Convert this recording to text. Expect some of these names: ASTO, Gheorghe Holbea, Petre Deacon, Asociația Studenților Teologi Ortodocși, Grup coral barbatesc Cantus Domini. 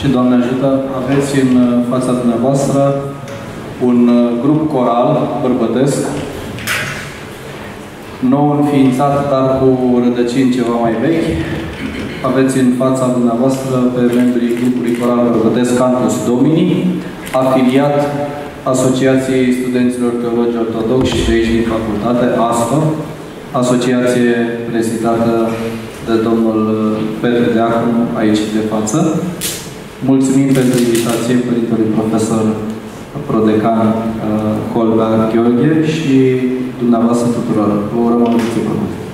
și Doamne ajută, aveți în fața dumneavoastră un grup coral bărbătesc, nou înființat, dar cu rădăcini ceva mai vechi. Aveți în fața dumneavoastră pe membrii grupului coral bărbătesc Cantus Domini, afiliat Asociației Studenților Teologi Ortodocși de aici din facultate, ASTO, asociație prezidată de domnul Petre Deacon, aici de față. Mulțumim pentru invitație Părintelui Profesor Prodecan Holbea Gheorghe și dumneavoastră tuturor. Vă urăm o mulțumesc!